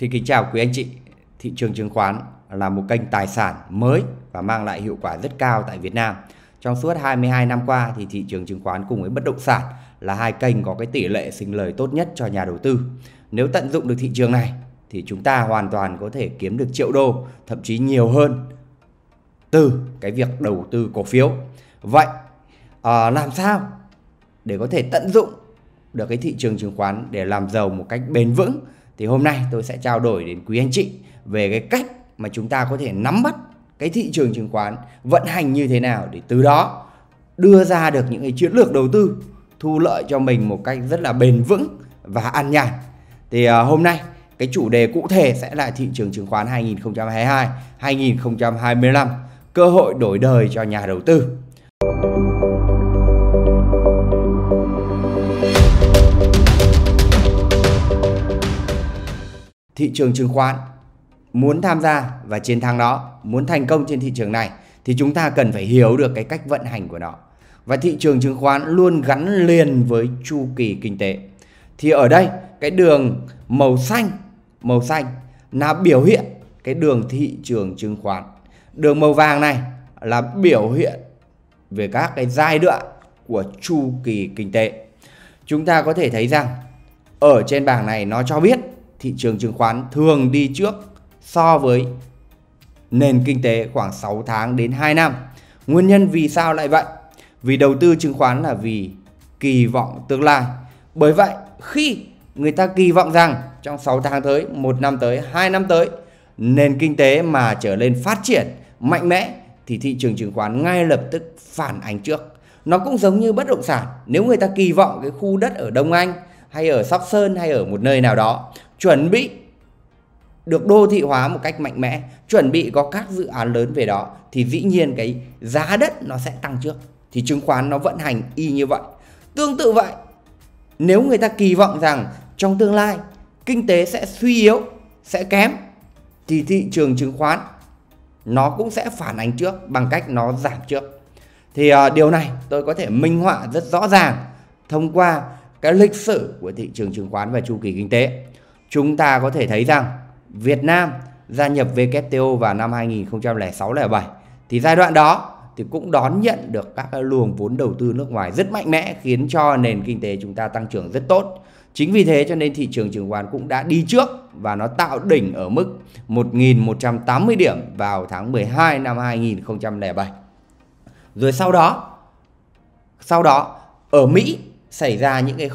Thì kính chào quý anh chị, thị trường chứng khoán là một kênh tài sản mới và mang lại hiệu quả rất cao tại Việt Nam. Trong suốt 22 năm qua thì thị trường chứng khoán cùng với bất động sản là hai kênh có cái tỷ lệ sinh lời tốt nhất cho nhà đầu tư. Nếu tận dụng được thị trường này thì chúng ta hoàn toàn có thể kiếm được triệu đô, thậm chí nhiều hơn từ cái việc đầu tư cổ phiếu. Vậy làm sao để có thể tận dụng được cái thị trường chứng khoán để làm giàu một cách bền vững? Thì hôm nay tôi sẽ trao đổi đến quý anh chị về cái cách mà chúng ta có thể nắm bắt cái thị trường chứng khoán vận hành như thế nào để từ đó đưa ra được những cái chiến lược đầu tư thu lợi cho mình một cách rất là bền vững và an nhàn. Thì hôm nay cái chủ đề cụ thể sẽ là thị trường chứng khoán 2022-2025, cơ hội đổi đời cho nhà đầu tư. Thị trường chứng khoán muốn tham gia và chiến thắng nó, muốn thành công trên thị trường này thì chúng ta cần phải hiểu được cái cách vận hành của nó. Và thị trường chứng khoán luôn gắn liền với chu kỳ kinh tế. Thì ở đây cái đường màu xanh là biểu hiện cái đường thị trường chứng khoán. Đường màu vàng này là biểu hiện về các cái giai đoạn của chu kỳ kinh tế. Chúng ta có thể thấy rằng ở trên bảng này nó cho biết thị trường chứng khoán thường đi trước so với nền kinh tế khoảng 6 tháng đến 2 năm. Nguyên nhân vì sao lại vậy? Vì đầu tư chứng khoán là vì kỳ vọng tương lai. Bởi vậy, khi người ta kỳ vọng rằng trong 6 tháng tới, 1 năm tới, 2 năm tới, nền kinh tế mà trở lên phát triển mạnh mẽ thì thị trường chứng khoán ngay lập tức phản ánh trước. Nó cũng giống như bất động sản. Nếu người ta kỳ vọng cái khu đất ở Đông Anh hay ở Sóc Sơn hay ở một nơi nào đó chuẩn bị được đô thị hóa một cách mạnh mẽ, chuẩn bị có các dự án lớn về đó, thì dĩ nhiên cái giá đất nó sẽ tăng trước. Thì chứng khoán nó vận hành y như vậy. Tương tự vậy, nếu người ta kỳ vọng rằng trong tương lai kinh tế sẽ suy yếu, sẽ kém, thì thị trường chứng khoán nó cũng sẽ phản ánh trước bằng cách nó giảm trước. Thì điều này tôi có thể minh họa rất rõ ràng thông qua cái lịch sử của thị trường chứng khoán và chu kỳ kinh tế. Chúng ta có thể thấy rằng Việt Nam gia nhập WTO vào năm 2006-07 thì giai đoạn đó thì cũng đón nhận được các luồng vốn đầu tư nước ngoài rất mạnh mẽ, khiến cho nền kinh tế chúng ta tăng trưởng rất tốt. Chính vì thế cho nên thị trường chứng khoán cũng đã đi trước và nó tạo đỉnh ở mức 1.180 điểm vào tháng 12 năm 2007. Rồi sau đó ở Mỹ xảy ra những cái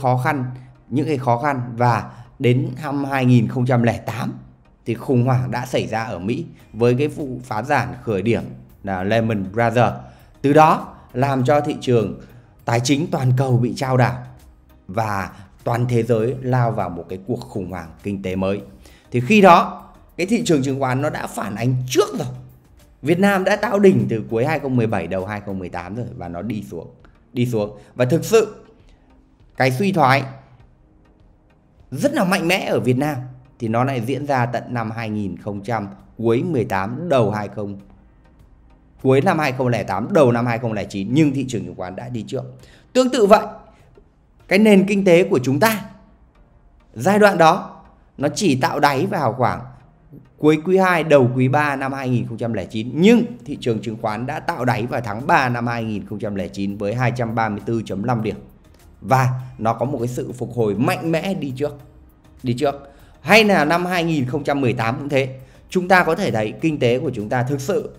khó khăn và đến năm 2008 thì khủng hoảng đã xảy ra ở Mỹ với cái vụ phá sản khởi điểm là Lehman Brothers. Từ đó làm cho thị trường tài chính toàn cầu bị chao đảo và toàn thế giới lao vào một cái cuộc khủng hoảng kinh tế mới. Thì khi đó cái thị trường chứng khoán nó đã phản ánh trước rồi. Việt Nam đã tạo đỉnh từ cuối 2017 đầu 2018 rồi và nó đi xuống. Và thực sự cái suy thoái rất là mạnh mẽ ở Việt Nam thì nó lại diễn ra tận năm 2018 cuối năm 2008 đầu năm 2009, nhưng thị trường chứng khoán đã đi trước. Tương tự vậy, cái nền kinh tế của chúng ta giai đoạn đó nó chỉ tạo đáy vào khoảng cuối quý 2 đầu quý 3 năm 2009, nhưng thị trường chứng khoán đã tạo đáy vào tháng 3 năm 2009 với 234.5 điểm. Và nó có một cái sự phục hồi mạnh mẽ đi trước. Hay là năm 2018 cũng thế. Chúng ta có thể thấy kinh tế của chúng ta thực sự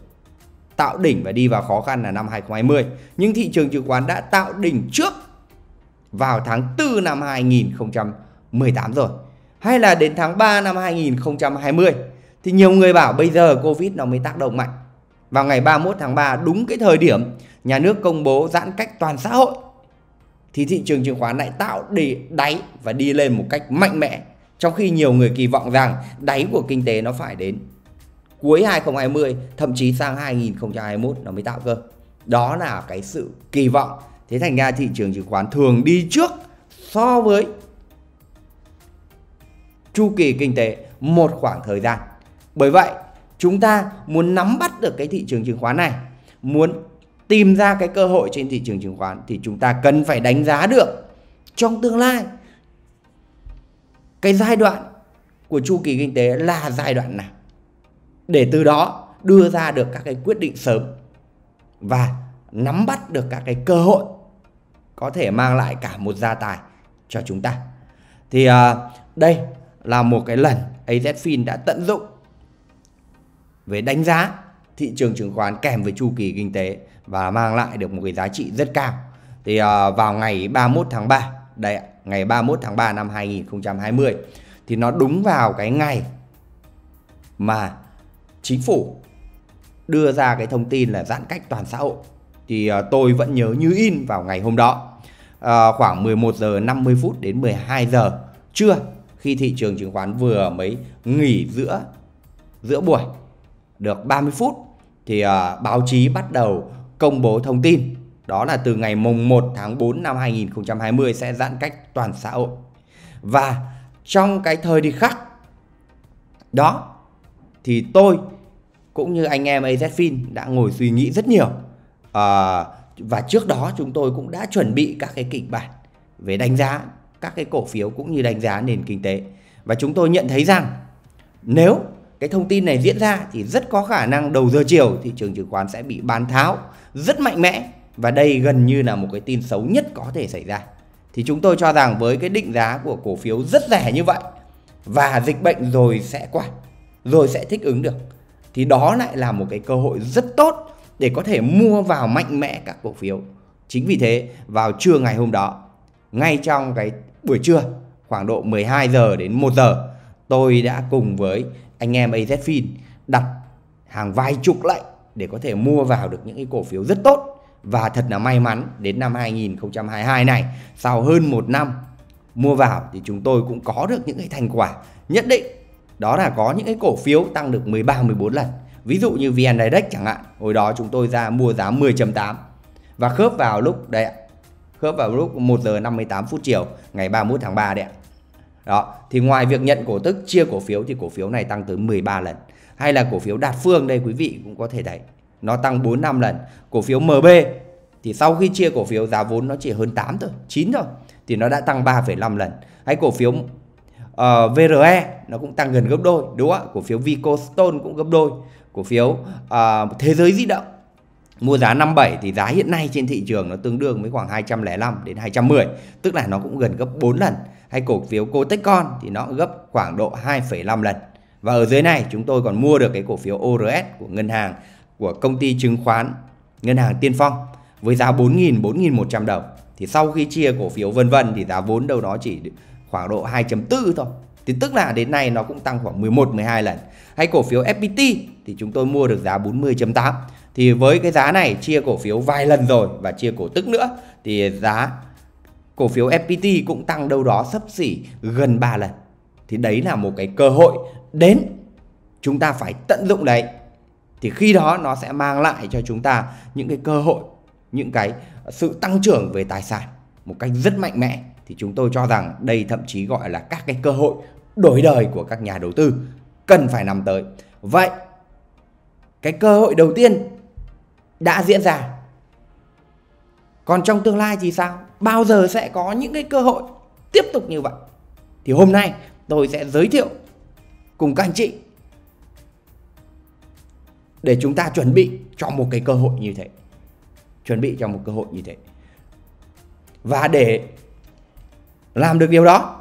tạo đỉnh và đi vào khó khăn là năm 2020. Nhưng thị trường chứng khoán đã tạo đỉnh trước vào tháng 4 năm 2018 rồi. Hay là đến tháng 3 năm 2020. Thì nhiều người bảo bây giờ Covid nó mới tác động mạnh. Vào ngày 31 tháng 3 đúng cái thời điểm nhà nước công bố giãn cách toàn xã hội, thì thị trường chứng khoán lại tạo đáy và đi lên một cách mạnh mẽ. Trong khi nhiều người kỳ vọng rằng đáy của kinh tế nó phải đến cuối 2020, thậm chí sang 2021 nó mới tạo cơ. Đó là cái sự kỳ vọng. Thế thành ra thị trường chứng khoán thường đi trước so với chu kỳ kinh tế một khoảng thời gian. Bởi vậy, chúng ta muốn nắm bắt được cái thị trường chứng khoán này, muốn tìm ra cái cơ hội trên thị trường chứng khoán thì chúng ta cần phải đánh giá được trong tương lai cái giai đoạn của chu kỳ kinh tế là giai đoạn nào, để từ đó đưa ra được các cái quyết định sớm và nắm bắt được các cái cơ hội có thể mang lại cả một gia tài cho chúng ta. Thì đây là một cái lần AZFin đã tận dụng về đánh giá thị trường chứng khoán kèm với chu kỳ kinh tế và mang lại được một cái giá trị rất cao. Thì vào ngày 31 tháng 3 đây, ngày 31 tháng 3 năm 2020 thì nó đúng vào cái ngày mà chính phủ đưa ra cái thông tin là giãn cách toàn xã hội. Thì tôi vẫn nhớ như in vào ngày hôm đó, khoảng 11 giờ 50 phút đến 12 giờ trưa, khi thị trường chứng khoán vừa mới nghỉ giữa buổi được 30 phút thì báo chí bắt đầu công bố thông tin, đó là từ ngày mùng 1 tháng 4 năm 2020 sẽ giãn cách toàn xã hội. Và trong cái thời đi khắc đó thì tôi cũng như anh em AZFin đã ngồi suy nghĩ rất nhiều. Và trước đó chúng tôi cũng đã chuẩn bị các cái kịch bản về đánh giá các cái cổ phiếu cũng như đánh giá nền kinh tế. Và chúng tôi nhận thấy rằng nếu cái thông tin này diễn ra thì rất có khả năng đầu giờ chiều thị trường chứng khoán sẽ bị bán tháo rất mạnh mẽ. Và đây gần như là một cái tin xấu nhất có thể xảy ra. Thì chúng tôi cho rằng với cái định giá của cổ phiếu rất rẻ như vậy và dịch bệnh rồi sẽ qua, rồi sẽ thích ứng được, thì đó lại là một cái cơ hội rất tốt để có thể mua vào mạnh mẽ các cổ phiếu. Chính vì thế vào trưa ngày hôm đó, ngay trong cái buổi trưa khoảng độ 12 giờ đến 1 giờ, tôi đã cùng với anh em AZFin đặt hàng vài chục lệnh để có thể mua vào được những cái cổ phiếu rất tốt. Và thật là may mắn đến năm 2022 này, sau hơn một năm mua vào thì chúng tôi cũng có được những cái thành quả nhất định. Đó là có những cái cổ phiếu tăng được 13-14 lần. Ví dụ như VNDirect chẳng hạn, hồi đó chúng tôi ra mua giá 10.8 và khớp vào lúc 1 giờ 58 phút chiều ngày 31 tháng 3 đấy ạ. Đó, thì ngoài việc nhận cổ tức chia cổ phiếu thì cổ phiếu này tăng tới 13 lần. Hay là cổ phiếu Đạt Phương đây quý vị cũng có thể thấy, nó tăng 4-5 lần. Cổ phiếu MB thì sau khi chia cổ phiếu giá vốn nó chỉ hơn 8 thôi, 9 thôi, thì nó đã tăng 3,5 lần. Hay cổ phiếu VRE nó cũng tăng gần gấp đôi, đúng không ạ? Cổ phiếu Vico Stone cũng gấp đôi. Cổ phiếu Thế giới di động mua giá 57 thì giá hiện nay trên thị trường nó tương đương với khoảng 205 đến 210, tức là nó cũng gần gấp 4 lần. Hay cổ phiếu Cotechcon thì nó gấp khoảng độ 2,5 lần. Và ở dưới này chúng tôi còn mua được cái cổ phiếu ORS của ngân hàng, của công ty chứng khoán ngân hàng Tiên Phong với giá 4.100 đồng. Thì sau khi chia cổ phiếu vân vân thì giá vốn đâu đó chỉ khoảng độ 2.4 thôi. Thì tức là đến nay nó cũng tăng khoảng 11-12 lần. Hay cổ phiếu FPT thì chúng tôi mua được giá 40.8. Thì với cái giá này chia cổ phiếu vài lần rồi và chia cổ tức nữa thì giá cổ phiếu FPT cũng tăng đâu đó xấp xỉ gần 3 lần. Thì đấy là một cái cơ hội đến, chúng ta phải tận dụng đấy. Thì khi đó nó sẽ mang lại cho chúng ta những cái cơ hội, những cái sự tăng trưởng về tài sản một cách rất mạnh mẽ. Thì chúng tôi cho rằng đây thậm chí gọi là các cái cơ hội đổi đời của các nhà đầu tư cần phải nắm tới. Vậy cái cơ hội đầu tiên đã diễn ra, còn trong tương lai thì sao? Bao giờ sẽ có những cái cơ hội tiếp tục như vậy? Thì hôm nay tôi sẽ giới thiệu cùng các anh chị để chúng ta chuẩn bị cho một cái cơ hội như thế. Và để làm được điều đó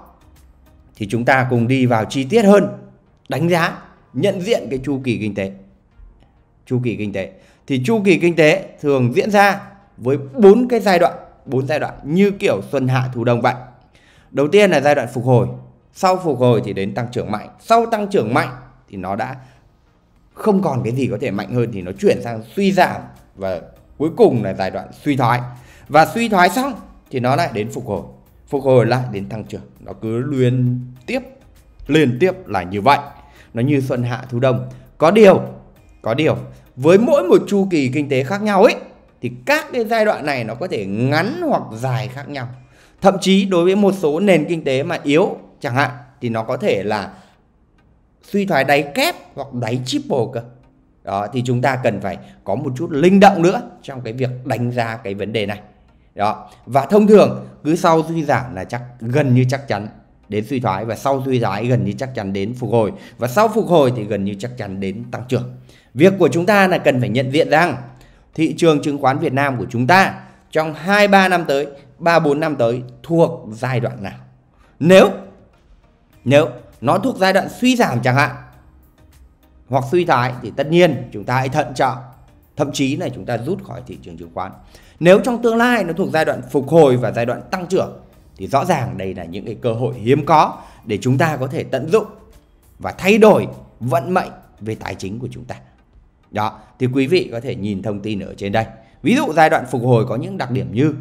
thì chúng ta cùng đi vào chi tiết hơn, đánh giá, nhận diện cái chu kỳ kinh tế. Thì chu kỳ kinh tế thường diễn ra với 4 cái giai đoạn, như kiểu xuân hạ thu đông vậy. Đầu tiên là giai đoạn phục hồi, sau phục hồi thì đến tăng trưởng mạnh, sau tăng trưởng mạnh thì nó đã không còn cái gì có thể mạnh hơn thì nó chuyển sang suy giảm, và cuối cùng là giai đoạn suy thoái. Và suy thoái xong thì nó lại đến phục hồi, phục hồi lại đến tăng trưởng, nó cứ liên tiếp là như vậy. Nó như xuân hạ thu đông. Có điều với mỗi một chu kỳ kinh tế khác nhau ấy thì các cái giai đoạn này nó có thể ngắn hoặc dài khác nhau. Thậm chí đối với một số nền kinh tế mà yếu chẳng hạn thì nó có thể là suy thoái đáy kép hoặc đáy triple cơ. Đó, thì chúng ta cần phải có một chút linh động nữa trong cái việc đánh giá cái vấn đề này. Đó, và thông thường cứ sau suy giảm là gần như chắc chắn đến suy thoái, và sau suy thoái gần như chắc chắn đến phục hồi, và sau phục hồi thì gần như chắc chắn đến tăng trưởng. Việc của chúng ta là cần phải nhận diện rằng thị trường chứng khoán Việt Nam của chúng ta trong 2-3 năm tới, 3-4 năm tới thuộc giai đoạn nào. Nếu nó thuộc giai đoạn suy giảm chẳng hạn, hoặc suy thoái, thì tất nhiên chúng ta hãy thận trọng, thậm chí là chúng ta rút khỏi thị trường chứng khoán. Nếu trong tương lai nó thuộc giai đoạn phục hồi và giai đoạn tăng trưởng, thì rõ ràng đây là những cái cơ hội hiếm có để chúng ta có thể tận dụng và thay đổi vận mệnh về tài chính của chúng ta. Đó, thì quý vị có thể nhìn thông tin ở trên đây. Ví dụ giai đoạn phục hồi có những đặc điểm như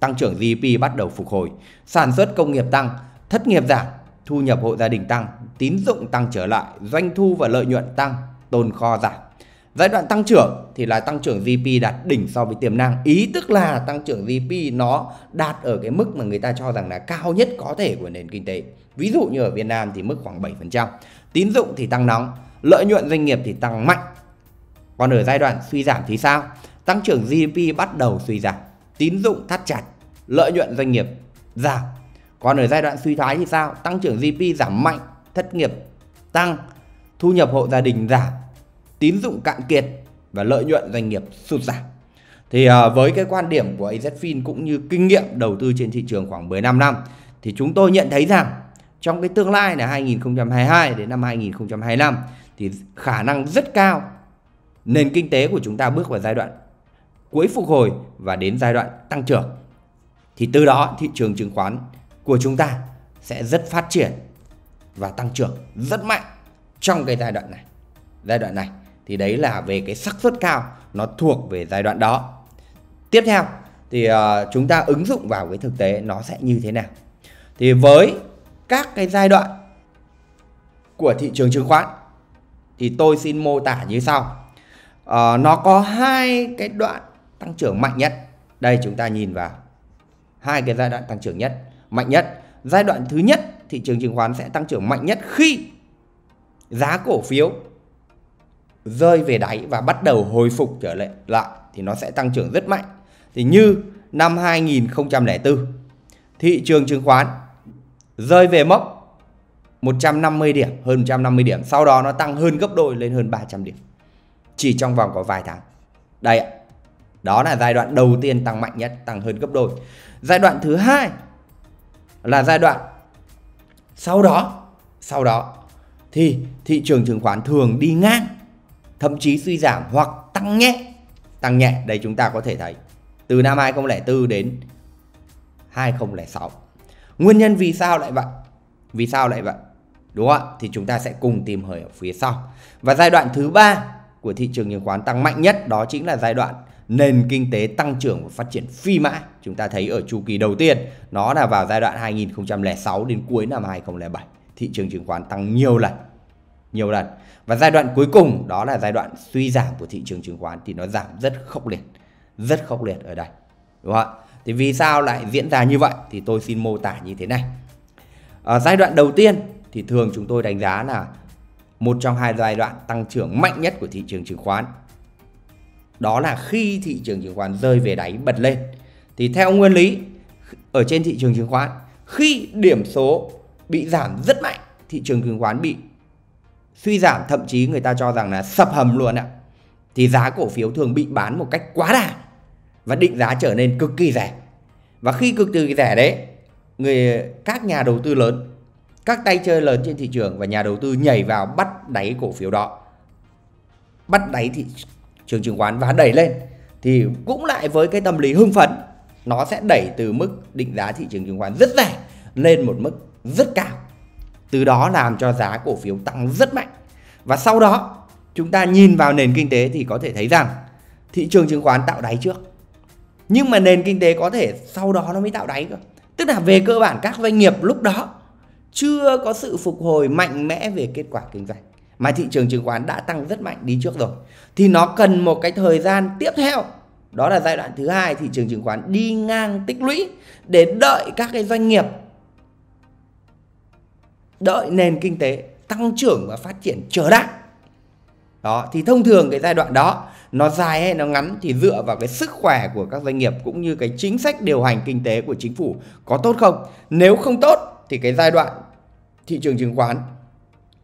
tăng trưởng GDP bắt đầu phục hồi, sản xuất công nghiệp tăng, thất nghiệp giảm, thu nhập hộ gia đình tăng, tín dụng tăng trở lại, doanh thu và lợi nhuận tăng, tồn kho giảm. Giai đoạn tăng trưởng thì là tăng trưởng GDP đạt đỉnh so với tiềm năng. Ý tức là tăng trưởng GDP nó đạt ở cái mức mà người ta cho rằng là cao nhất có thể của nền kinh tế. Ví dụ như ở Việt Nam thì mức khoảng 7%. Tín dụng thì tăng nóng, lợi nhuận doanh nghiệp thì tăng mạnh. Còn ở giai đoạn suy giảm thì sao? Tăng trưởng GDP bắt đầu suy giảm, tín dụng thắt chặt, lợi nhuận doanh nghiệp giảm. Còn ở giai đoạn suy thoái thì sao? Tăng trưởng GDP giảm mạnh, thất nghiệp tăng, thu nhập hộ gia đình giảm, tín dụng cạn kiệt và lợi nhuận doanh nghiệp sụt giảm. Thì với cái quan điểm của AZFin cũng như kinh nghiệm đầu tư trên thị trường khoảng 15 năm, thì chúng tôi nhận thấy rằng trong cái tương lai là 2022 đến năm 2025 thì khả năng rất cao nền kinh tế của chúng ta bước vào giai đoạn cuối phục hồi và đến giai đoạn tăng trưởng. Thì từ đó thị trường chứng khoán của chúng ta sẽ rất phát triển và tăng trưởng rất mạnh trong cái giai đoạn này. Thì đấy là về cái xác suất cao nó thuộc về giai đoạn đó. Tiếp theo thì chúng ta ứng dụng vào cái thực tế nó sẽ như thế nào. Thì với các cái giai đoạn của thị trường chứng khoán thì tôi xin mô tả như sau. Nó có hai cái đoạn tăng trưởng mạnh nhất. Đây chúng ta nhìn vào hai cái giai đoạn tăng trưởng mạnh nhất. Giai đoạn thứ nhất, thị trường chứng khoán sẽ tăng trưởng mạnh nhất khi giá cổ phiếu rơi về đáy và bắt đầu hồi phục trở lại thì nó sẽ tăng trưởng rất mạnh. Thì như năm 2004, thị trường chứng khoán rơi về mốc 150 điểm, hơn 150 điểm, sau đó nó tăng hơn gấp đôi lên hơn 300 điểm. Chỉ trong vòng có vài tháng. Đây ạ. Đó là giai đoạn đầu tiên tăng mạnh nhất, tăng hơn gấp đôi. Giai đoạn thứ hai là giai đoạn sau đó thì thị trường chứng khoán thường đi ngang, thậm chí suy giảm hoặc tăng nhẹ. Đây chúng ta có thể thấy từ năm 2004 đến 2006. Nguyên nhân vì sao lại vậy? Đúng không ạ? Thì chúng ta sẽ cùng tìm hiểu ở phía sau. Và giai đoạn thứ ba của thị trường chứng khoán tăng mạnh nhất đó chính là giai đoạn nền kinh tế tăng trưởng và phát triển phi mã. Chúng ta thấy ở chu kỳ đầu tiên nó là vào giai đoạn 2006 đến cuối năm 2007, thị trường chứng khoán tăng nhiều lần. Và giai đoạn cuối cùng đó là giai đoạn suy giảm của thị trường chứng khoán thì nó giảm rất khốc liệt ở đây, đúng không ạ? Thì vì sao lại diễn ra như vậy thì tôi xin mô tả như thế này. Ở giai đoạn đầu tiên thì thường chúng tôi đánh giá là một trong hai giai đoạn tăng trưởng mạnh nhất của thị trường chứng khoán, đó là khi thị trường chứng khoán rơi về đáy bật lên. Thì theo nguyên lý ở trên thị trường chứng khoán, khi điểm số bị giảm rất mạnh, thị trường chứng khoán bị suy giảm, thậm chí người ta cho rằng là sập hầm luôn ạ, thì giá cổ phiếu thường bị bán một cách quá đà và định giá trở nên cực kỳ rẻ. Và khi cực kỳ rẻ đấy, các nhà đầu tư lớn, các tay chơi lớn trên thị trường và nhà đầu tư nhảy vào bắt đáy cổ phiếu đó, bắt đáy thị trường chứng khoán và đẩy lên. Thì cũng lại với cái tâm lý hưng phấn, nó sẽ đẩy từ mức định giá thị trường chứng khoán rất rẻ lên một mức rất cao, từ đó làm cho giá cổ phiếu tăng rất mạnh. Và sau đó chúng ta nhìn vào nền kinh tế thì có thể thấy rằng thị trường chứng khoán tạo đáy trước, nhưng mà nền kinh tế có thể sau đó nó mới tạo đáy cơ. Tức là về cơ bản các doanh nghiệp lúc đó chưa có sự phục hồi mạnh mẽ về kết quả kinh doanh, mà thị trường chứng khoán đã tăng rất mạnh đi trước rồi. Thì nó cần một cái thời gian tiếp theo, đó là giai đoạn thứ hai, thị trường chứng khoán đi ngang tích lũy để đợi các cái doanh nghiệp, đợi nền kinh tế tăng trưởng và phát triển trở lại. Đó, thì thông thường cái giai đoạn đó nó dài hay nó ngắn thì dựa vào cái sức khỏe của các doanh nghiệp cũng như cái chính sách điều hành kinh tế của chính phủ có tốt không. Nếu không tốt thì cái giai đoạn thị trường chứng khoán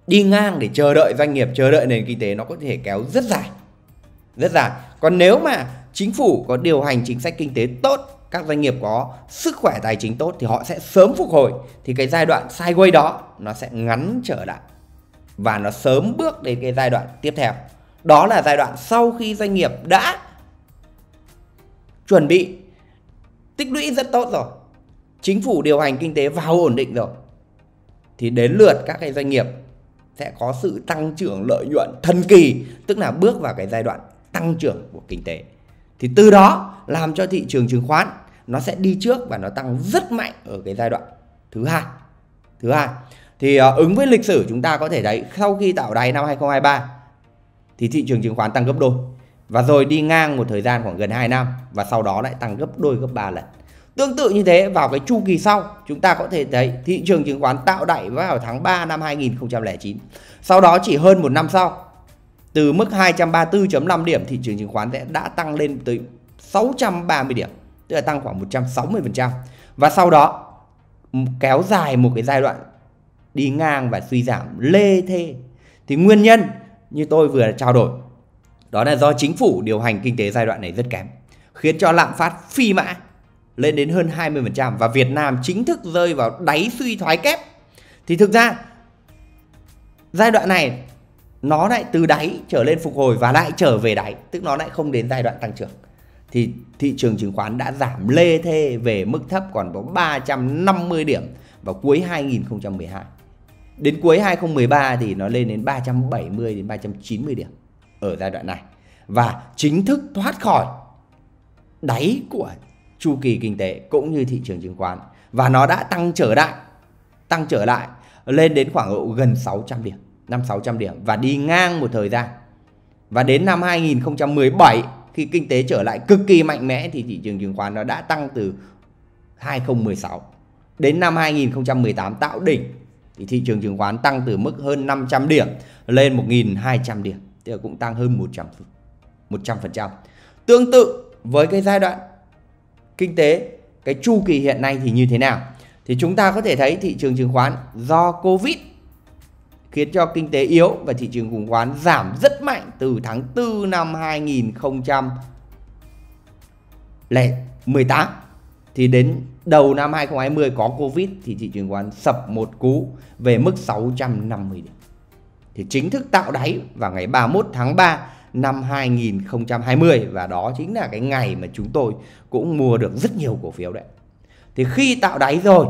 đi ngang để chờ đợi doanh nghiệp, chờ đợi nền kinh tế nó có thể kéo rất dài. Rất dài. Còn nếu mà chính phủ có điều hành chính sách kinh tế tốt, các doanh nghiệp có sức khỏe tài chính tốt thì họ sẽ sớm phục hồi. Thì cái giai đoạn sideways đó nó sẽ ngắn trở lại và nó sớm bước đến cái giai đoạn tiếp theo. Đó là giai đoạn sau khi doanh nghiệp đã chuẩn bị tích lũy rất tốt rồi, chính phủ điều hành kinh tế vào ổn định rồi, thì đến lượt các cái doanh nghiệp sẽ có sự tăng trưởng lợi nhuận thần kỳ, tức là bước vào cái giai đoạn tăng trưởng của kinh tế. Thì từ đó làm cho thị trường chứng khoán nó sẽ đi trước và nó tăng rất mạnh ở cái giai đoạn thứ hai. Thì ứng với lịch sử chúng ta có thể thấy sau khi tạo đáy năm 2023 thì thị trường chứng khoán tăng gấp đôi và rồi đi ngang một thời gian khoảng gần 2 năm và sau đó lại tăng gấp đôi, gấp 3 lần. Tương tự như thế, vào cái chu kỳ sau chúng ta có thể thấy thị trường chứng khoán tạo đáy vào tháng 3 năm 2009. Sau đó chỉ hơn một năm sau, từ mức 234.5 điểm thị trường chứng khoán đã tăng lên tới 630 điểm, tức là tăng khoảng 160%. Và sau đó kéo dài một cái giai đoạn đi ngang và suy giảm lê thê. Thì nguyên nhân như tôi vừa trao đổi, đó là do chính phủ điều hành kinh tế giai đoạn này rất kém, khiến cho lạm phát phi mã lên đến hơn 20% và Việt Nam chính thức rơi vào đáy suy thoái kép. Thì thực ra giai đoạn này nó lại từ đáy trở lên phục hồi và lại trở về đáy, tức nó lại không đến giai đoạn tăng trưởng. Thì thị trường chứng khoán đã giảm lê thê về mức thấp còn có 350 điểm vào cuối 2012. Đến cuối 2013 thì nó lên đến 370 đến 390 điểm ở giai đoạn này và chính thức thoát khỏi đáy của chu kỳ kinh tế cũng như thị trường chứng khoán, và nó đã tăng trở lại lên đến khoảng gần 600 điểm, 500-600 điểm và đi ngang một thời gian. Và đến năm 2017 khi kinh tế trở lại cực kỳ mạnh mẽ thì thị trường chứng khoán nó đã tăng từ 2016 đến năm 2018 tạo đỉnh thì thị trường chứng khoán tăng từ mức hơn 500 điểm lên 1.200 điểm, tức là cũng tăng hơn 100%. Tương tự với cái giai đoạn kinh tế, cái chu kỳ hiện nay thì như thế nào? Thì chúng ta có thể thấy thị trường chứng khoán do Covid khiến cho kinh tế yếu và thị trường chứng khoán giảm rất mạnh từ tháng 4 năm 2018 thì đến đầu năm 2020 có Covid thì thị trường chứng khoán sập một cú về mức 650 điểm. Thì chính thức tạo đáy vào ngày 31 tháng 3 năm 2020 và đó chính là cái ngày mà chúng tôi cũng mua được rất nhiều cổ phiếu đấy. Thì khi tạo đáy rồi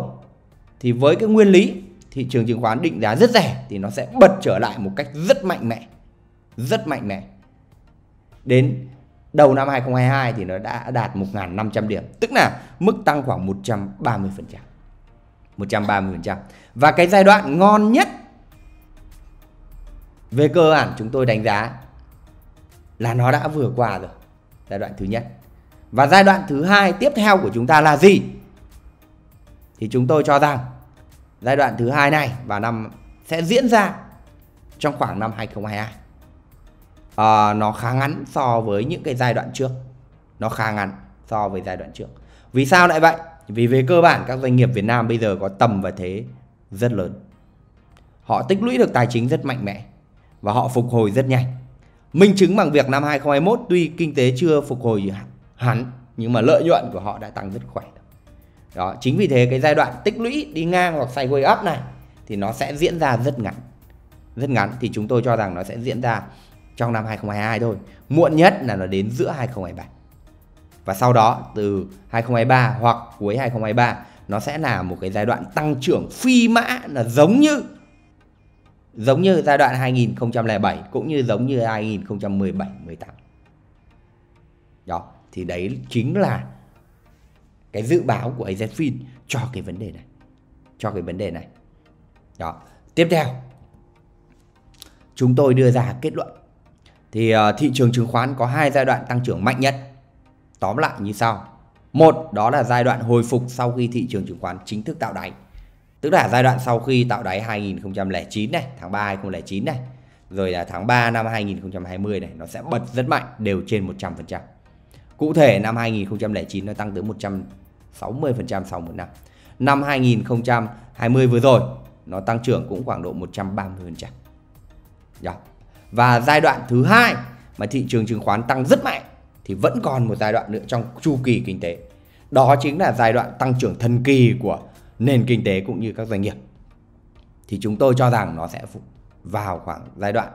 thì với cái nguyên lý thị trường chứng khoán định giá rất rẻ thì nó sẽ bật trở lại một cách rất mạnh mẽ. Đến đầu năm 2022 thì nó đã đạt 1.500 điểm, tức là mức tăng khoảng 130%. Và cái giai đoạn ngon nhất về cơ bản chúng tôi đánh giá là nó đã vừa qua rồi, giai đoạn thứ nhất. Và giai đoạn thứ hai tiếp theo của chúng ta là gì? Thì chúng tôi cho rằng giai đoạn thứ hai này vào năm sẽ diễn ra trong khoảng năm 2022. Nó khá ngắn so với những cái giai đoạn trước. Vì sao lại vậy? Vì về cơ bản các doanh nghiệp Việt Nam bây giờ có tầm và thế rất lớn. Họ tích lũy được tài chính rất mạnh mẽ và họ phục hồi rất nhanh. Minh chứng bằng việc năm 2021 tuy kinh tế chưa phục hồi hẳn nhưng mà lợi nhuận của họ đã tăng rất khỏe. Đó, chính vì thế cái giai đoạn tích lũy đi ngang hoặc sideways up này thì nó sẽ diễn ra rất ngắn. Thì chúng tôi cho rằng nó sẽ diễn ra trong năm 2022 thôi, muộn nhất là nó đến giữa 2023. Và sau đó từ 2023 hoặc cuối 2023 nó sẽ là một cái giai đoạn tăng trưởng phi mã, là giống như giai đoạn 2007 cũng như giống như 2017-18. Đó, thì đấy chính là cái dự báo của AZFin cho cái vấn đề này. Đó, tiếp theo chúng tôi đưa ra kết luận. Thì thị trường chứng khoán có hai giai đoạn tăng trưởng mạnh nhất. Tóm lại như sau. Một, đó là giai đoạn hồi phục sau khi thị trường chứng khoán chính thức tạo đáy. Tức là giai đoạn sau khi tạo đáy 2009 này, tháng 3 2009 này, rồi là tháng 3 năm 2020 này, nó sẽ bật rất mạnh, đều trên 100%. Cụ thể năm 2009 nó tăng tới 160% sau một năm. năm 2020 vừa rồi, nó tăng trưởng cũng khoảng độ 130%. Và giai đoạn thứ hai mà thị trường chứng khoán tăng rất mạnh thì vẫn còn một giai đoạn nữa trong chu kỳ kinh tế. Đó chính là giai đoạn tăng trưởng thần kỳ của nền kinh tế cũng như các doanh nghiệp. Thì chúng tôi cho rằng nó sẽ vào khoảng giai đoạn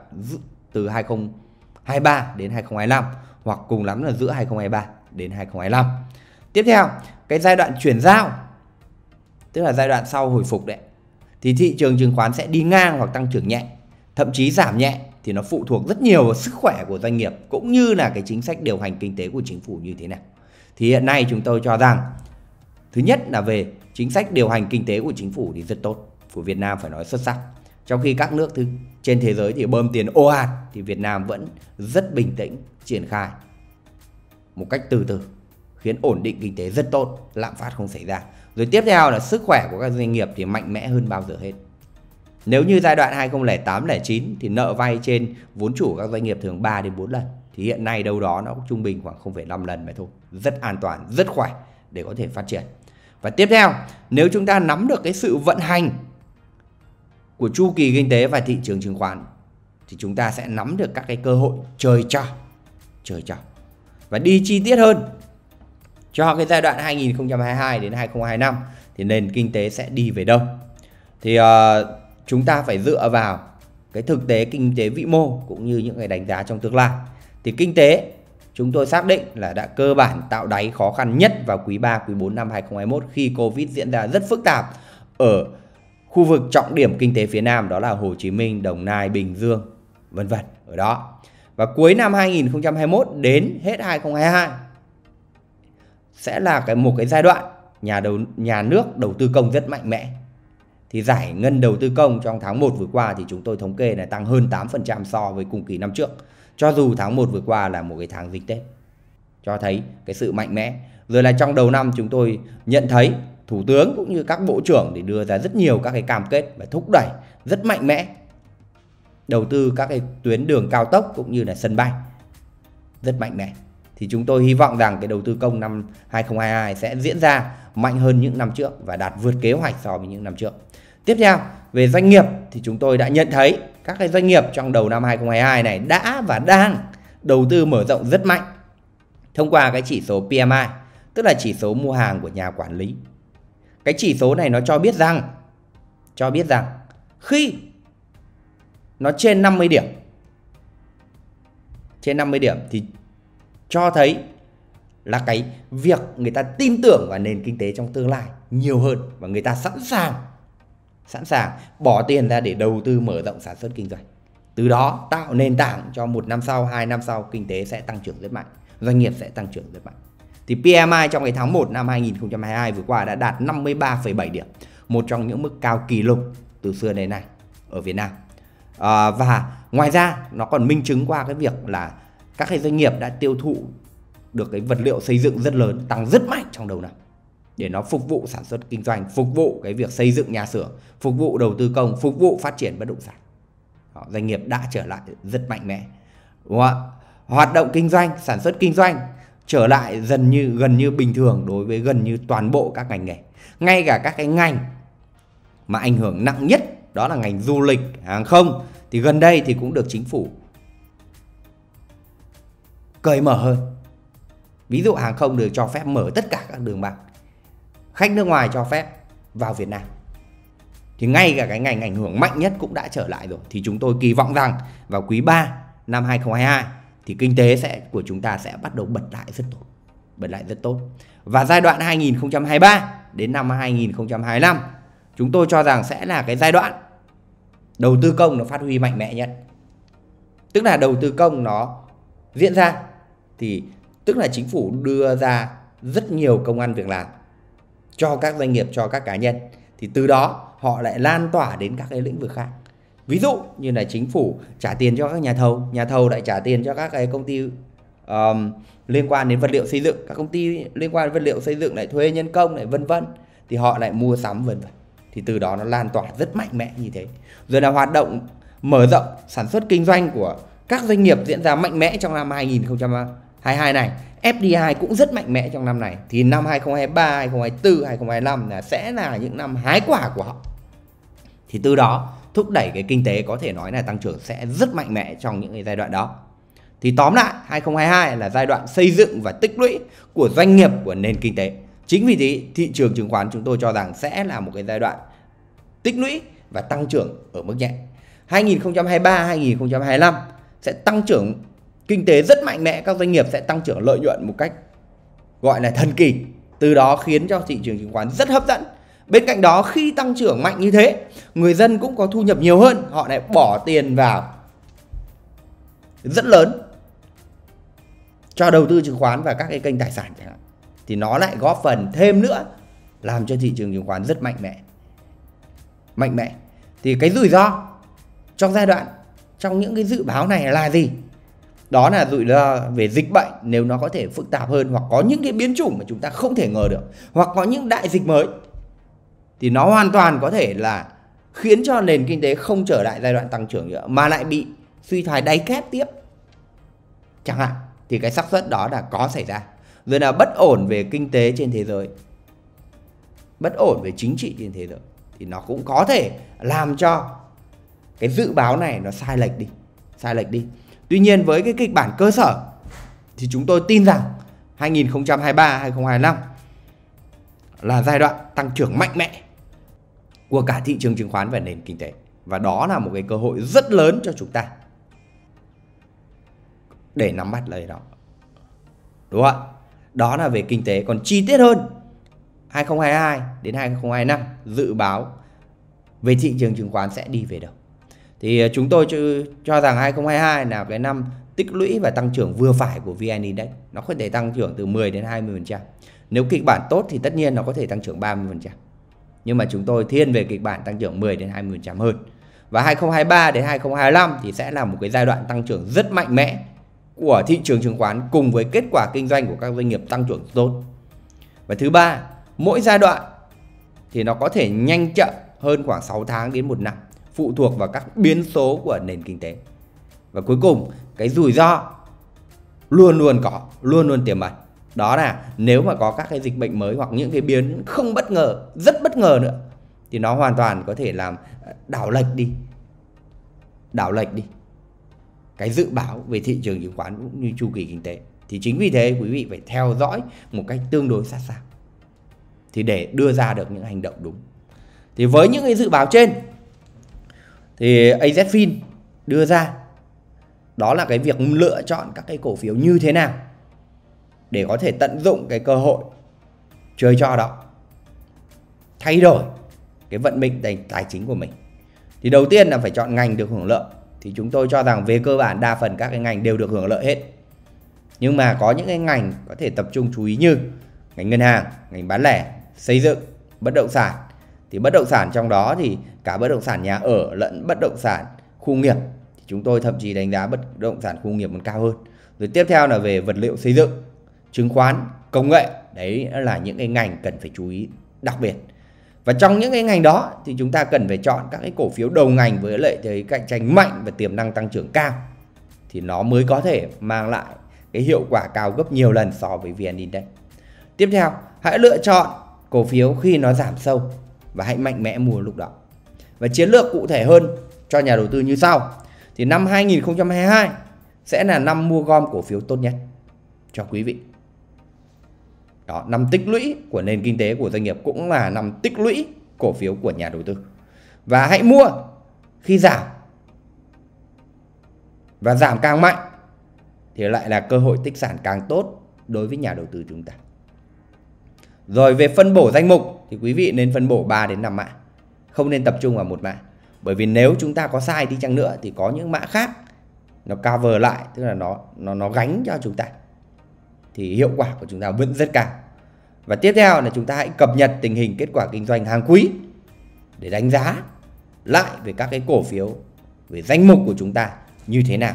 từ 2023 đến 2025, hoặc cùng lắm là giữa 2023 đến 2025. Tiếp theo, cái giai đoạn chuyển giao, tức là giai đoạn sau hồi phục đấy, thì thị trường chứng khoán sẽ đi ngang hoặc tăng trưởng nhẹ, thậm chí giảm nhẹ, thì nó phụ thuộc rất nhiều vào sức khỏe của doanh nghiệp cũng như là cái chính sách điều hành kinh tế của chính phủ như thế nào. Thì hiện nay chúng tôi cho rằng, thứ nhất là về chính sách điều hành kinh tế của chính phủ thì rất tốt, của Việt Nam phải nói xuất sắc. Trong khi các nước trên thế giới thì bơm tiền ồ ạt, thì Việt Nam vẫn rất bình tĩnh triển khai một cách từ từ, khiến ổn định kinh tế rất tốt, lạm phát không xảy ra. Rồi tiếp theo là sức khỏe của các doanh nghiệp thì mạnh mẽ hơn bao giờ hết. Nếu như giai đoạn 2008-09 thì nợ vay trên vốn chủ các doanh nghiệp thường 3 đến 4 lần, thì hiện nay đâu đó nó cũng trung bình khoảng 0,5 lần mà thôi. Rất an toàn, rất khỏe để có thể phát triển. Và tiếp theo, nếu chúng ta nắm được cái sự vận hành của chu kỳ kinh tế và thị trường chứng khoán thì chúng ta sẽ nắm được các cái cơ hội trời cho và đi chi tiết hơn cho cái giai đoạn 2022 đến 2025 thì nền kinh tế sẽ đi về đâu. Thì chúng ta phải dựa vào cái thực tế kinh tế vĩ mô cũng như những cái đánh giá trong tương lai. Thì kinh tế chúng tôi xác định là đã cơ bản tạo đáy khó khăn nhất vào quý 3, quý 4 năm 2021 khi Covid diễn ra rất phức tạp ở khu vực trọng điểm kinh tế phía Nam, đó là Hồ Chí Minh, Đồng Nai, Bình Dương, vân vân ở đó. Và cuối năm 2021 đến hết 2022 sẽ là một cái giai đoạn nhà nước đầu tư công rất mạnh mẽ. Thì giải ngân đầu tư công trong tháng 1 vừa qua thì chúng tôi thống kê là tăng hơn 8% so với cùng kỳ năm trước, cho dù tháng 1 vừa qua là một cái tháng dịch Tết, cho thấy cái sự mạnh mẽ. Rồi là trong đầu năm chúng tôi nhận thấy Thủ tướng cũng như các bộ trưởng để đưa ra rất nhiều các cái cam kết và thúc đẩy rất mạnh mẽ đầu tư các cái tuyến đường cao tốc cũng như là sân bay rất mạnh mẽ. Thì chúng tôi hy vọng rằng cái đầu tư công năm 2022 sẽ diễn ra mạnh hơn những năm trước và đạt vượt kế hoạch so với những năm trước. Tiếp theo, về doanh nghiệp thì chúng tôi đã nhận thấy các cái doanh nghiệp trong đầu năm 2022 này đã và đang đầu tư mở rộng rất mạnh thông qua cái chỉ số PMI, tức là chỉ số mua hàng của nhà quản lý. Cái chỉ số này nó cho biết rằng khi nó trên 50 điểm thì cho thấy là cái việc người ta tin tưởng vào nền kinh tế trong tương lai nhiều hơn và người ta sẵn sàng bỏ tiền ra để đầu tư mở rộng sản xuất kinh doanh. Từ đó tạo nền tảng cho một năm sau, 2 năm sau kinh tế sẽ tăng trưởng rất mạnh, doanh nghiệp sẽ tăng trưởng rất mạnh. Thì PMI trong cái tháng 1 năm 2022 vừa qua đã đạt 53,7 điểm, một trong những mức cao kỷ lục từ xưa đến nay ở Việt Nam. Và ngoài ra nó còn minh chứng qua cái việc là các cái doanh nghiệp đã tiêu thụ được cái vật liệu xây dựng rất lớn, tăng rất mạnh trong đầu năm để nó phục vụ sản xuất kinh doanh, phục vụ cái việc xây dựng nhà xưởng, phục vụ đầu tư công, phục vụ phát triển bất động sản. Đó, doanh nghiệp đã trở lại rất mạnh mẽ. Đúng không ạ? Hoạt động kinh doanh, sản xuất kinh doanh trở lại gần như bình thường đối với gần như toàn bộ các ngành nghề. Ngay cả các cái ngành mà ảnh hưởng nặng nhất, đó là ngành du lịch, hàng không, thì gần đây thì cũng được chính phủ cởi mở hơn. Ví dụ hàng không được cho phép mở tất cả các đường bay, khách nước ngoài cho phép vào Việt Nam. Thì ngay cả cái ngành ảnh hưởng mạnh nhất cũng đã trở lại rồi. Thì chúng tôi kỳ vọng rằng vào quý 3 năm 2022 thì kinh tế của chúng ta sẽ bắt đầu bật lại rất tốt. Và giai đoạn 2023 đến năm 2025 chúng tôi cho rằng sẽ là cái giai đoạn đầu tư công nó phát huy mạnh mẽ nhất. Tức là đầu tư công nó diễn ra thì tức là chính phủ đưa ra rất nhiều công ăn việc làm cho các doanh nghiệp, cho các cá nhân, thì từ đó họ lại lan tỏa đến các cái lĩnh vực khác. Ví dụ như là chính phủ trả tiền cho các nhà thầu lại trả tiền cho các cái công ty liên quan đến vật liệu xây dựng, các công ty liên quan đến vật liệu xây dựng lại thuê nhân công lại vân vân, thì họ lại mua sắm vân vân. Thì từ đó nó lan tỏa rất mạnh mẽ như thế. Rồi là hoạt động mở rộng sản xuất kinh doanh của các doanh nghiệp diễn ra mạnh mẽ trong năm 2022 22 này, FDI cũng rất mạnh mẽ trong năm này. Thì năm 2023, 2024, 2025 là sẽ là những năm hái quả của họ. Thì từ đó thúc đẩy cái kinh tế có thể nói là tăng trưởng sẽ rất mạnh mẽ trong những cái giai đoạn đó. Thì tóm lại 2022 là giai đoạn xây dựng và tích lũy của doanh nghiệp, của nền kinh tế. Chính vì thế thị trường chứng khoán chúng tôi cho rằng sẽ là một cái giai đoạn tích lũy và tăng trưởng ở mức nhẹ. 2023, 2025 sẽ tăng trưởng kinh tế rất mạnh mẽ, các doanh nghiệp sẽ tăng trưởng lợi nhuận một cách gọi là thần kỳ. Từ đó khiến cho thị trường chứng khoán rất hấp dẫn. Bên cạnh đó khi tăng trưởng mạnh như thế, người dân cũng có thu nhập nhiều hơn, họ lại bỏ tiền vào rất lớn cho đầu tư chứng khoán và các cái kênh tài sản chẳng hạn. Thì nó lại góp phần thêm nữa làm cho thị trường chứng khoán rất mạnh mẽ. Thì cái rủi ro trong giai đoạn, trong những cái dự báo này là gì? Đó là rủi ro về dịch bệnh, nếu nó có thể phức tạp hơn, hoặc có những cái biến chủng mà chúng ta không thể ngờ được, hoặc có những đại dịch mới. Thì nó hoàn toàn có thể là khiến cho nền kinh tế không trở lại giai đoạn tăng trưởng nữa, mà lại bị suy thoái đáy kép tiếp chẳng hạn. Thì cái xác suất đó là có xảy ra. Rồi là bất ổn về kinh tế trên thế giới, bất ổn về chính trị trên thế giới, thì nó cũng có thể làm cho cái dự báo này nó sai lệch đi. Tuy nhiên với cái kịch bản cơ sở thì chúng tôi tin rằng 2023, 2025 là giai đoạn tăng trưởng mạnh mẽ của cả thị trường chứng khoán và nền kinh tế. Và đó là một cái cơ hội rất lớn cho chúng ta để nắm bắt lời đó. Đúng không? Đó là về kinh tế. Còn chi tiết hơn, 2022 đến 2025 dự báo về thị trường chứng khoán sẽ đi về đâu? Thì chúng tôi cho rằng 2022 là cái năm tích lũy và tăng trưởng vừa phải của VN-Index. Nó có thể tăng trưởng từ 10 đến 20%. Nếu kịch bản tốt thì tất nhiên nó có thể tăng trưởng 30%. Nhưng mà chúng tôi thiên về kịch bản tăng trưởng 10 đến 20% hơn. Và 2023 đến 2025 thì sẽ là một cái giai đoạn tăng trưởng rất mạnh mẽ của thị trường chứng khoán cùng với kết quả kinh doanh của các doanh nghiệp tăng trưởng tốt. Và thứ ba, mỗi giai đoạn thì nó có thể nhanh chậm hơn khoảng 6 tháng đến 1 năm, phụ thuộc vào các biến số của nền kinh tế. Và cuối cùng, cái rủi ro luôn luôn có, luôn luôn tiềm ẩn. Đó là nếu mà có các cái dịch bệnh mới hoặc những cái biến không bất ngờ, rất bất ngờ nữa, thì nó hoàn toàn có thể làm đảo lệch đi cái dự báo về thị trường chứng khoán cũng như chu kỳ kinh tế. Thì chính vì thế quý vị phải theo dõi một cách tương đối sát sao thì để đưa ra được những hành động đúng. Thì với những cái dự báo trên thì AZFin đưa ra đó là cái việc lựa chọn các cái cổ phiếu như thế nào để có thể tận dụng cái cơ hội chơi cho đó, thay đổi cái vận mệnh tài chính của mình. Thì đầu tiên là phải chọn ngành được hưởng lợi. Thì chúng tôi cho rằng về cơ bản đa phần các cái ngành đều được hưởng lợi hết. Nhưng mà có những cái ngành có thể tập trung chú ý như ngành ngân hàng, ngành bán lẻ, xây dựng, bất động sản. Thì bất động sản trong đó thì cả bất động sản nhà ở lẫn bất động sản khu nghiệp. Thì chúng tôi thậm chí đánh giá bất động sản khu nghiệp còn cao hơn. Rồi tiếp theo là về vật liệu xây dựng, chứng khoán, công nghệ. Đấy là những cái ngành cần phải chú ý đặc biệt. Và trong những cái ngành đó thì chúng ta cần phải chọn các cái cổ phiếu đầu ngành với lợi thế cạnh tranh mạnh và tiềm năng tăng trưởng cao. Thì nó mới có thể mang lại cái hiệu quả cao gấp nhiều lần so với VN-Index. Tiếp theo, hãy lựa chọn cổ phiếu khi nó giảm sâu và hãy mạnh mẽ mua lúc đó. Và chiến lược cụ thể hơn cho nhà đầu tư như sau. Thì năm 2022 sẽ là năm mua gom cổ phiếu tốt nhất cho quý vị. Đó, năm tích lũy của nền kinh tế của doanh nghiệp cũng là năm tích lũy cổ phiếu của nhà đầu tư. Và hãy mua khi giảm. Và giảm càng mạnh thì lại là cơ hội tích sản càng tốt đối với nhà đầu tư chúng ta. Rồi về phân bổ danh mục thì quý vị nên phân bổ 3 đến 5 mã. Không nên tập trung vào một mã. Bởi vì nếu chúng ta có sai đi chăng nữa thì có những mã khác nó cover lại, tức là nó gánh cho chúng ta. Thì hiệu quả của chúng ta vẫn rất cao. Và tiếp theo là chúng ta hãy cập nhật tình hình kết quả kinh doanh hàng quý để đánh giá lại về các cái cổ phiếu, về danh mục của chúng ta như thế nào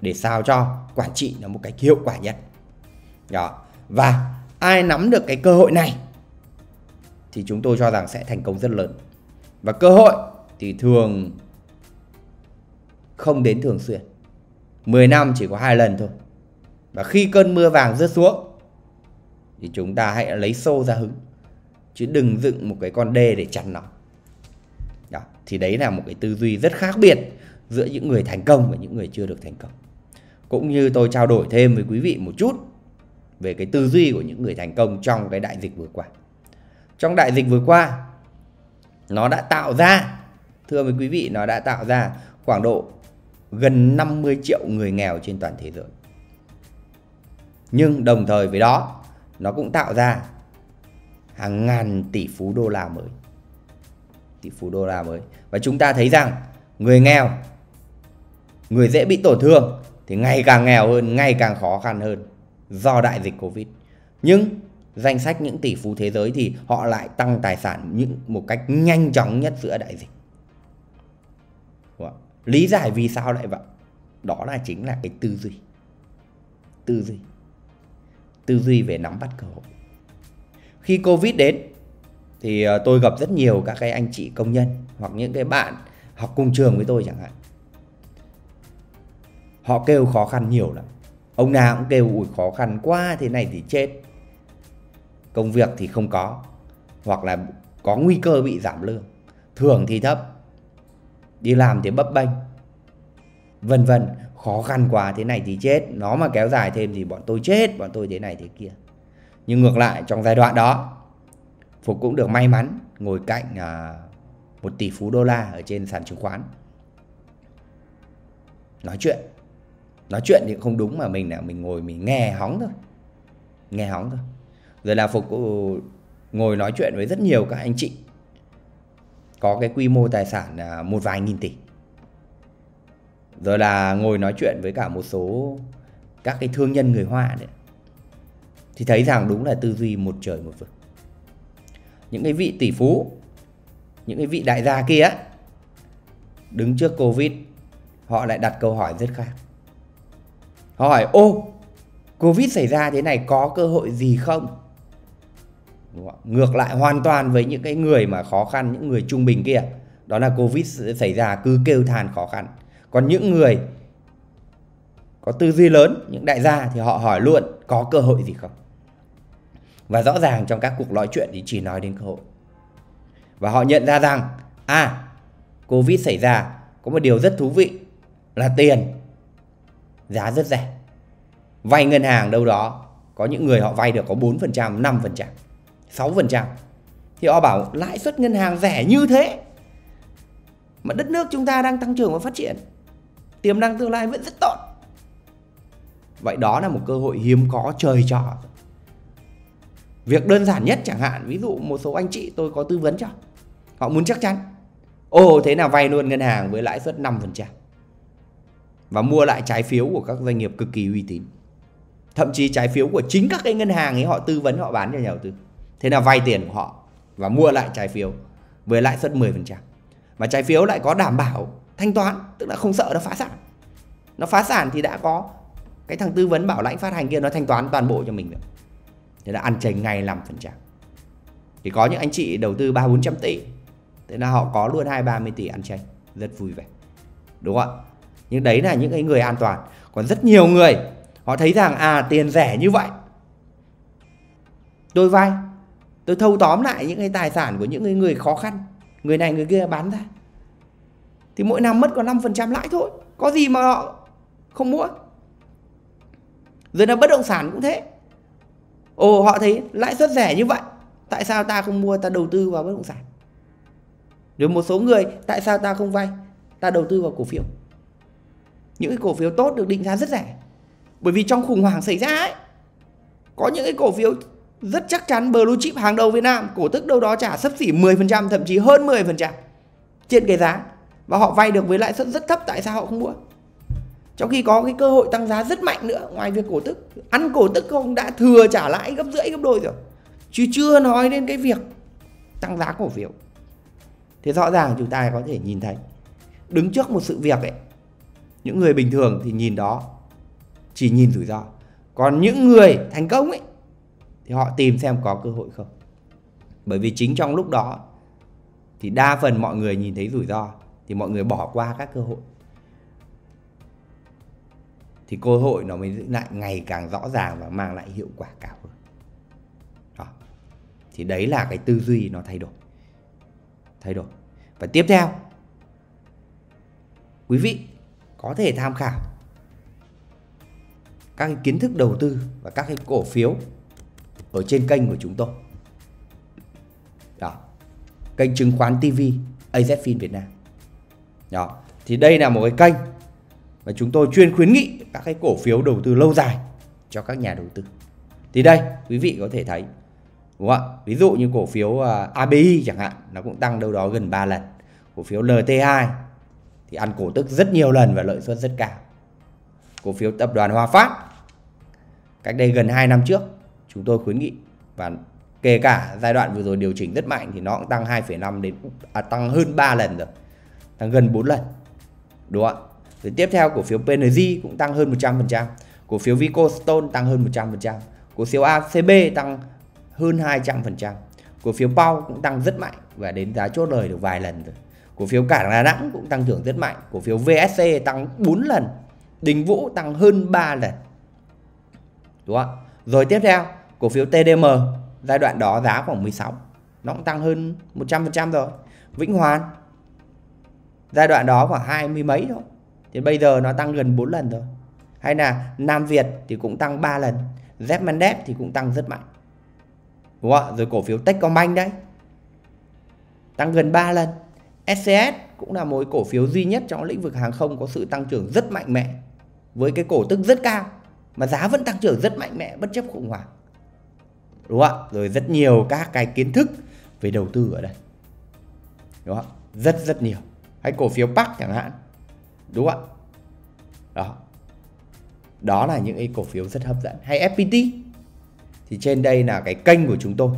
để sao cho quản trị nó một cách hiệu quả nhất. Đó. Và ai nắm được cái cơ hội này thì chúng tôi cho rằng sẽ thành công rất lớn. Và cơ hội thì thường không đến thường xuyên, 10 năm chỉ có 2 lần thôi. Và khi cơn mưa vàng rớt xuống thì chúng ta hãy lấy xô ra hứng, chứ đừng dựng một cái con đê để chắn nó. Đó, thì đấy là một cái tư duy rất khác biệt giữa những người thành công và những người chưa được thành công. Cũng như tôi trao đổi thêm với quý vị một chút về cái tư duy của những người thành công trong cái đại dịch vừa qua. Trong đại dịch vừa qua, nó đã tạo ra, thưa với quý vị, nó đã tạo ra khoảng độ gần 50 triệu người nghèo trên toàn thế giới. Nhưng đồng thời với đó, nó cũng tạo ra hàng ngàn tỷ phú đô la mới. Tỷ phú đô la mới. Và chúng ta thấy rằng người nghèo, người dễ bị tổn thương thì ngày càng nghèo hơn, ngày càng khó khăn hơn do đại dịch Covid. Nhưng danh sách những tỷ phú thế giới thì họ lại tăng tài sản một cách nhanh chóng nhất giữa đại dịch. Lý giải vì sao lại vậy? Đó là chính là cái tư duy. Tư duy về nắm bắt cơ hội. Khi Covid đến thì tôi gặp rất nhiều các cái anh chị công nhân hoặc những cái bạn học cùng trường với tôi chẳng hạn. Họ kêu khó khăn nhiều lắm. Ông nào cũng kêu ủi khó khăn quá, thế này thì chết. Công việc thì không có, hoặc là có nguy cơ bị giảm lương, thưởng thì thấp, đi làm thì bấp bênh, vân vân. Khó khăn quá, thế này thì chết, nó mà kéo dài thêm thì bọn tôi chết, bọn tôi thế này thế kia. Nhưng ngược lại, trong giai đoạn đó, Phục cũng được may mắn ngồi cạnh một tỷ phú đô la ở trên sàn chứng khoán. Nói chuyện thì không đúng, mà mình là mình ngồi mình nghe hóng thôi. Rồi là Phục ngồi nói chuyện với rất nhiều các anh chị có cái quy mô tài sản một vài nghìn tỷ. Rồi là ngồi nói chuyện với cả một số các cái thương nhân người Hoa đấy. Thì thấy rằng đúng là tư duy một trời một vực. Những cái vị tỷ phú, những cái vị đại gia kia đứng trước Covid, họ lại đặt câu hỏi rất khác. Họ hỏi: ô, Covid xảy ra thế này có cơ hội gì không? Ngược lại hoàn toàn với những cái người mà khó khăn, những người trung bình kia. Đó là Covid xảy ra cứ kêu than khó khăn. Còn những người có tư duy lớn, những đại gia thì họ hỏi luôn có cơ hội gì không. Và rõ ràng trong các cuộc nói chuyện thì chỉ nói đến cơ hội. Và họ nhận ra rằng Covid xảy ra có một điều rất thú vị là tiền giá rất rẻ. Vay ngân hàng đâu đó, có những người họ vay được có 4%, 5%, 6%. Thì họ bảo lãi suất ngân hàng rẻ như thế mà đất nước chúng ta đang tăng trưởng và phát triển, tiềm năng tương lai vẫn rất tốt. Vậy đó là một cơ hội hiếm có trời cho. Việc đơn giản nhất chẳng hạn, ví dụ một số anh chị tôi có tư vấn cho, họ muốn chắc chắn: ồ, thế nào vay luôn ngân hàng với lãi suất 5% và mua lại trái phiếu của các doanh nghiệp cực kỳ uy tín, thậm chí trái phiếu của chính các cái ngân hàng ấy họ tư vấn họ bán cho nhà đầu tư. Thế nào vay tiền của họ và mua lại trái phiếu với lãi suất 10%. Mà trái phiếu lại có đảm bảo thanh toán, tức là không sợ nó phá sản. Nó phá sản thì đã có cái thằng tư vấn bảo lãnh phát hành kia nó thanh toán toàn bộ cho mình được. Thế là ăn chành ngay 5%. Thì có những anh chị đầu tư 300-400 tỷ, thế là họ có luôn 20-30 tỷ ăn chành, rất vui vẻ. Đúng không ạ? Nhưng đấy là những cái người an toàn. Còn rất nhiều người họ thấy rằng tiền rẻ như vậy, tôi vay, tôi thâu tóm lại những cái tài sản của những người khó khăn, người này người kia bán ra thì mỗi năm mất có 5% lãi thôi, có gì mà họ không mua. Rồi là bất động sản cũng thế. Ồ, họ thấy lãi suất rẻ như vậy, tại sao ta không mua, ta đầu tư vào bất động sản. Rồi một số người: tại sao ta không vay, ta đầu tư vào cổ phiếu. Những cái cổ phiếu tốt được định giá rất rẻ. Bởi vì trong khủng hoảng xảy ra ấy, có những cái cổ phiếu rất chắc chắn, blue chip hàng đầu Việt Nam, cổ tức đâu đó trả xấp xỉ 10%, thậm chí hơn 10% trên cái giá, và họ vay được với lãi suất rất thấp, tại sao họ không mua? Trong khi có cái cơ hội tăng giá rất mạnh nữa, ngoài việc cổ tức, ăn cổ tức không đã thừa trả lãi gấp rưỡi gấp đôi rồi, chứ chưa nói đến cái việc tăng giá cổ phiếu. Thế rõ ràng chúng ta có thể nhìn thấy, đứng trước một sự việc ấy, những người bình thường thì nhìn đó chỉ nhìn rủi ro, còn những người thành công ấy thì họ tìm xem có cơ hội không. Bởi vì chính trong lúc đó thì đa phần mọi người nhìn thấy rủi ro thì mọi người bỏ qua các cơ hội. thì cơ hội nó mới lại ngày càng rõ ràng và mang lại hiệu quả cao hơn. Đó. Thì đấy là cái tư duy nó thay đổi. Và tiếp theo, quý vị có thể tham khảo các cái kiến thức đầu tư và các cái cổ phiếu ở trên kênh của chúng tôi. Đó. Kênh Chứng khoán TV AZFin Việt Nam. Đó. Thì đây là một cái kênh mà chúng tôi chuyên khuyến nghị các cái cổ phiếu đầu tư lâu dài cho các nhà đầu tư. Thì đây quý vị có thể thấy, đúng không ạ? Ví dụ như cổ phiếu ABI chẳng hạn, nó cũng tăng đâu đó gần 3 lần. Cổ phiếu LT2 thì ăn cổ tức rất nhiều lần và lợi suất rất cao. Cổ phiếu Tập đoàn Hoa Phát cách đây gần 2 năm trước chúng tôi khuyến nghị, và kể cả giai đoạn vừa rồi điều chỉnh rất mạnh thì nó cũng tăng 2,5 đến tăng hơn 3 lần rồi, tăng gần 4 lần, đúng không ạ? Rồi tiếp theo cổ phiếu PNG cũng tăng hơn 100%, cổ phiếu Vico Stone tăng hơn 100%, cổ phiếu ACB tăng hơn 200%, cổ phiếu Pao cũng tăng rất mạnh và đến giá chốt lời được vài lần rồi. Cổ phiếu Cảng Đà Nẵng cũng tăng trưởng rất mạnh, cổ phiếu VSC tăng 4 lần, Đình Vũ tăng hơn 3 lần. Đúng không? Rồi tiếp theo, cổ phiếu TDM giai đoạn đó giá khoảng 16, nó cũng tăng hơn 100% rồi. Vĩnh Hoàn giai đoạn đó khoảng 20 mấy thôi, thì bây giờ nó tăng gần 4 lần rồi. Hay là Nam Việt thì cũng tăng 3 lần, ZMND thì cũng tăng rất mạnh. Đúng không? Rồi cổ phiếu Techcombank đấy, tăng gần 3 lần. SCS cũng là một cổ phiếu duy nhất trong lĩnh vực hàng không có sự tăng trưởng rất mạnh mẽ với cái cổ tức rất cao mà giá vẫn tăng trưởng rất mạnh mẽ bất chấp khủng hoảng. Đúng không ạ? Rồi rất nhiều các cái kiến thức về đầu tư ở đây. Đúng không? Rất nhiều. Hay cổ phiếu Park chẳng hạn. Đúng không ạ? Đó. Đó là những cái cổ phiếu rất hấp dẫn. Hay FPT. Thì trên đây là cái kênh của chúng tôi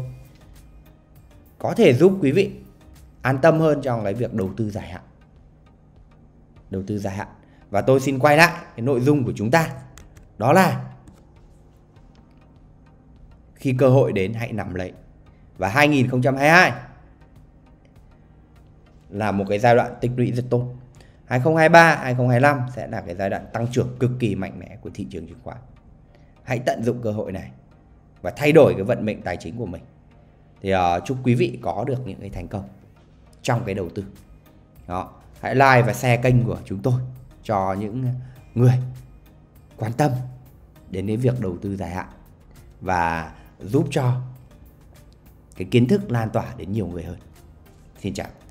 có thể giúp quý vị an tâm hơn trong cái việc đầu tư dài hạn. Và tôi xin quay lại cái nội dung của chúng ta, đó là khi cơ hội đến hãy nắm lấy. Và 2022 là một cái giai đoạn tích lũy rất tốt. 2023, 2025 sẽ là cái giai đoạn tăng trưởng cực kỳ mạnh mẽ của thị trường chứng khoán. Hãy tận dụng cơ hội này và thay đổi cái vận mệnh tài chính của mình. Thì chúc quý vị có được những cái thành công trong cái đầu tư. Đó. Hãy like và share kênh của chúng tôi cho những người quan tâm đến cái việc đầu tư dài hạn và giúp cho cái kiến thức lan tỏa đến nhiều người hơn. Xin chào.